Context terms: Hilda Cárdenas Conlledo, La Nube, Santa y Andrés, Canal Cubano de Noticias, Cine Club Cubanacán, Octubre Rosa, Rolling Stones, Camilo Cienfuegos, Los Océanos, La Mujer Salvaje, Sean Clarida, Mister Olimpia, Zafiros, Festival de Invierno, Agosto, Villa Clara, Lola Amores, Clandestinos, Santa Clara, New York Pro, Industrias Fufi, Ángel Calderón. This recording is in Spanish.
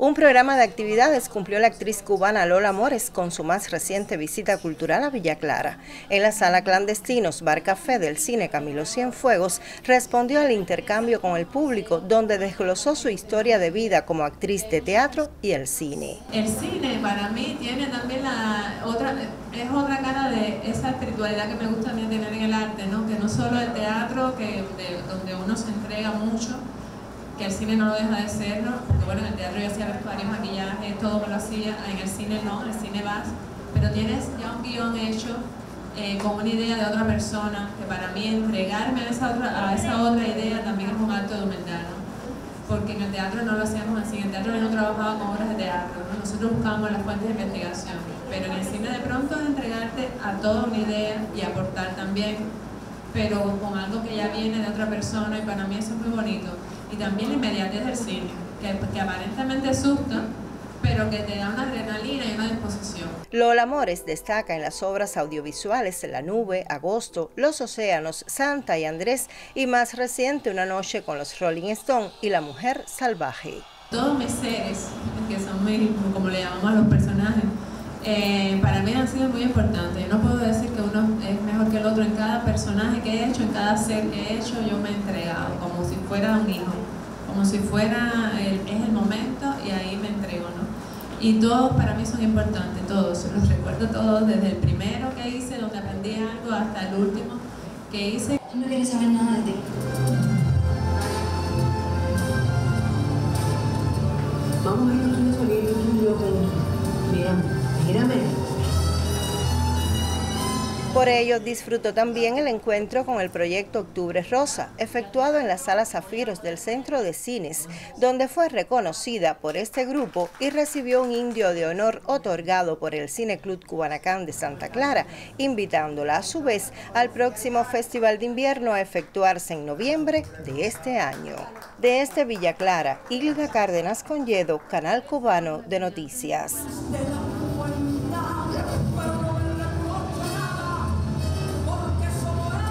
Un programa de actividades cumplió la actriz cubana Lola Amores con su más reciente visita cultural a Villa Clara. En la sala Clandestinos, bar café del cine Camilo Cienfuegos, respondió al intercambio con el público, donde desglosó su historia de vida como actriz de teatro y el cine. El cine para mí tiene también es otra cara de esa espiritualidad que me gusta también tener en el arte, ¿no? Que no solo el teatro, donde uno se entrega mucho, que el cine no lo deja de serlo, porque bueno, en el teatro yo hacía vestuario, maquillaje, todo me lo hacía, en el cine no, en el cine vas, pero tienes ya un guión hecho con una idea de otra persona, que para mí entregarme a esa otra idea también es un acto de humildad, ¿no? Porque en el teatro no lo hacíamos así, en el teatro yo no trabajaba con obras de teatro, ¿no? Nosotros buscábamos las fuentes de investigación, pero en el cine de pronto es entregarte a toda una idea y aportar también, pero con algo que ya viene de otra persona, y para mí eso es muy bonito. Y también la inmediatez del cine, que aparentemente asusta, pero que te da una adrenalina y una disposición. Lola Amores destaca en las obras audiovisuales La Nube, Agosto, Los Océanos, Santa y Andrés, y más reciente Una Noche con los Rolling Stones y La Mujer Salvaje. Todos mis seres, que son muy, como le llamamos a los personajes, para mí han sido muy importantes. Yo no puedo decir que uno es mejor que el otro. En cada personaje que he hecho, en cada ser que he hecho, yo me he entregado como si fuera un hijo, como si fuera es el momento, y ahí me entrego, ¿no? Y todos para mí son importantes, todos, los recuerdo todos, desde el primero que hice, donde aprendí algo, hasta el último que hice. No quiero saber nada de ti. Vamos a ir a salir yo con mi amor. Por ello, disfrutó también el encuentro con el proyecto Octubre Rosa, efectuado en la sala Zafiros del Centro de Cines, donde fue reconocida por este grupo y recibió un indio de honor otorgado por el Cine Club Cubanacán de Santa Clara, invitándola a su vez al próximo Festival de Invierno a efectuarse en noviembre de este año. Desde Villa Clara, Hilda Cárdenas Conlledo, Canal Cubano de Noticias.